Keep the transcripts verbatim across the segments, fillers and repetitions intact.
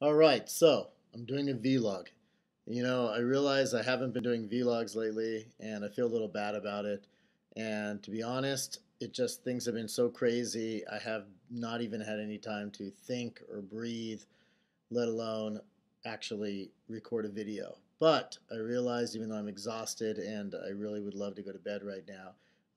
Alright, so I'm doing a vlog. You know, I realize I haven't been doing vlogs lately and I feel a little bad about it. And to be honest, it just things have been so crazy. I have not even had any time to think or breathe, let alone actually record a video. But I realized, even though I'm exhausted and I really would love to go to bed right now,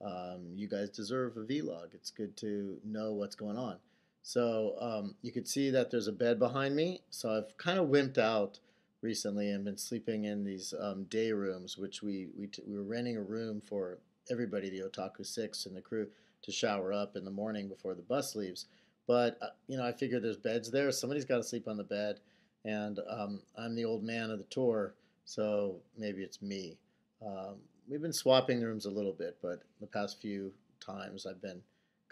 um, you guys deserve a vlog. It's good to know what's going on. So um, you could see that there's a bed behind me. So I've kind of wimped out recently and been sleeping in these um, day rooms, which we, we, t we were renting a room for everybody, the Otaku six and the crew, to shower up in the morning before the bus leaves. But, uh, you know, I figured there's beds there. Somebody's got to sleep on the bed. And um, I'm the old man of the tour, so maybe it's me. Um, we've been swapping the rooms a little bit, but the past few times I've been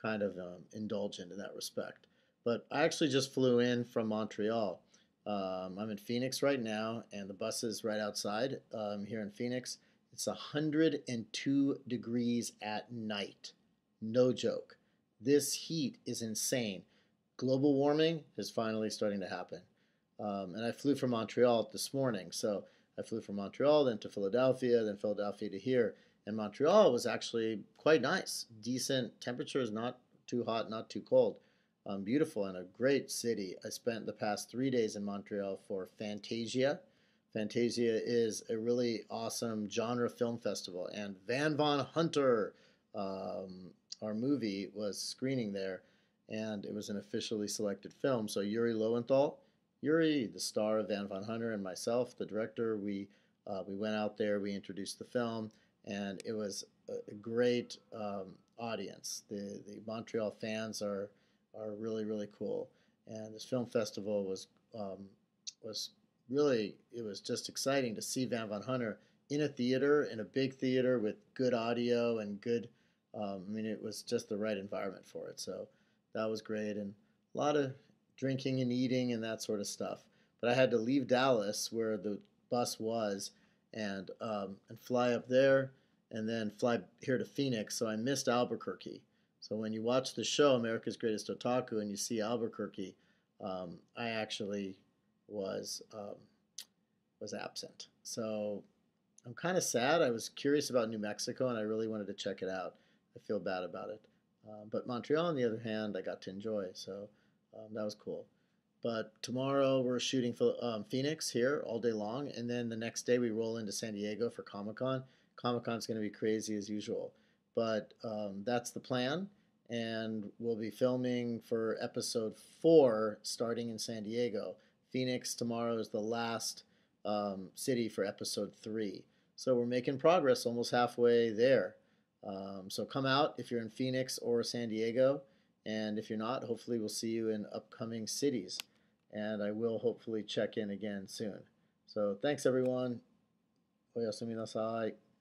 kind of um, indulgent in that respect. But I actually just flew in from Montreal. Um, I'm in Phoenix right now, and the bus is right outside um, here in Phoenix. It's one hundred two degrees at night. No joke. This heat is insane. Global warming is finally starting to happen. Um, and I flew from Montreal this morning. So I flew from Montreal, then to Philadelphia, then Philadelphia to here. And Montreal was actually quite nice. Decent temperatures, not too hot, not too cold. Um, beautiful and a great city. I spent the past three days in Montreal for Fantasia. Fantasia is a really awesome genre film festival. And Van Von Hunter, um, our movie, was screening there. And it was an officially selected film. So Yuri Lowenthal, Yuri, the star of Van Von Hunter, and myself, the director, we, uh, we went out there, we introduced the film. And it was a great um, audience. The, the Montreal fans are are really, really cool. And this film festival was um, was really, it was just exciting to see Van Von Hunter in a theater, in a big theater with good audio and good, um, I mean, it was just the right environment for it. So that was great. And a lot of drinking and eating and that sort of stuff. But I had to leave Dallas, where the bus was, and um, and fly up there, and then fly here to Phoenix, so I missed Albuquerque. So when you watch the show America's Greatest Otaku and you see Albuquerque, um, I actually was um, was absent. So I'm kind of sad. I was curious about New Mexico, and I really wanted to check it out. I feel bad about it. Uh, but Montreal, on the other hand, I got to enjoy, so um, that was cool. But tomorrow we're shooting for um, Phoenix here all day long, and then the next day we roll into San Diego for Comic-Con. Comic-Con's going to be crazy as usual, but um, that's the plan, and we'll be filming for episode four starting in San Diego. Phoenix tomorrow is the last um, city for episode three, so we're making progress, almost halfway there. Um, so come out if you're in Phoenix or San Diego. And if you're not, hopefully we'll see you in upcoming cities. And I will hopefully check in again soon. So thanks, everyone. Oyasumi nasai.